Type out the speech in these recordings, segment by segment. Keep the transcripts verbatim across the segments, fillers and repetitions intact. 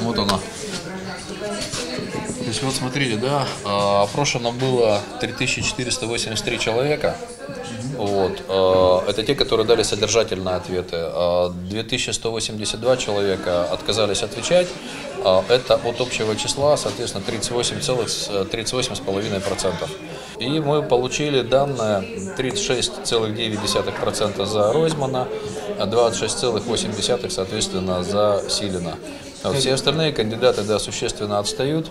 Вот она. То есть вот смотрите, да, опрошено было три тысячи четыреста восемьдесят три человека. Вот. Это те, которые дали содержательные ответы. две тысячи сто восемьдесят два человека отказались отвечать. Это от общего числа, соответственно, тридцать восемь целых тридцать восемь целых пять десятых процента. И мы получили данные тридцать шесть целых девять десятых процента за Ройзмана, двадцать шесть целых восемь десятых процента соответственно за Силина. Все остальные кандидаты, да, существенно отстают.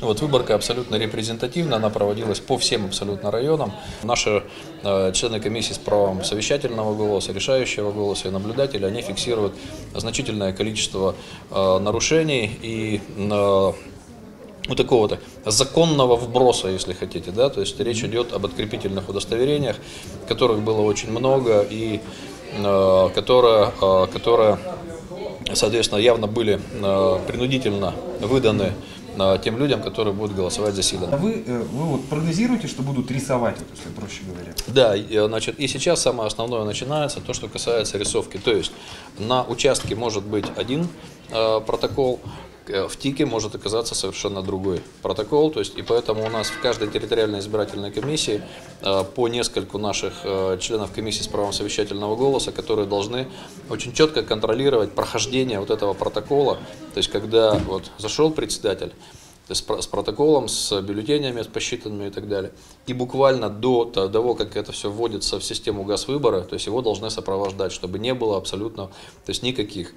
Вот выборка абсолютно репрезентативна, она проводилась по всем абсолютно районам. Наши э, члены комиссии с правом совещательного голоса, решающего голоса и наблюдателя, они фиксируют значительное количество э, нарушений и э, вот такого-то законного вброса, если хотите, да, то есть речь идет об открепительных удостоверениях, которых было очень много и э, которые, э, которые, соответственно, явно были э, принудительно выданы тем людям, которые будут голосовать за Силина. Вы, вы вот прогнозируете, что будут рисовать, если проще говоря? Да, значит, и сейчас самое основное начинается, то, что касается рисовки. То есть на участке может быть один э, протокол, в ТИКе может оказаться совершенно другой протокол, то есть и поэтому у нас в каждой территориальной избирательной комиссии э, по нескольку наших э, членов комиссии с правом совещательного голоса, которые должны очень четко контролировать прохождение вот этого протокола, то есть когда вот зашел председатель, с протоколом, с бюллетенями посчитанными и так далее. И буквально до того, как это все вводится в систему газвыбора, то есть его должны сопровождать, чтобы не было абсолютно, то есть никаких.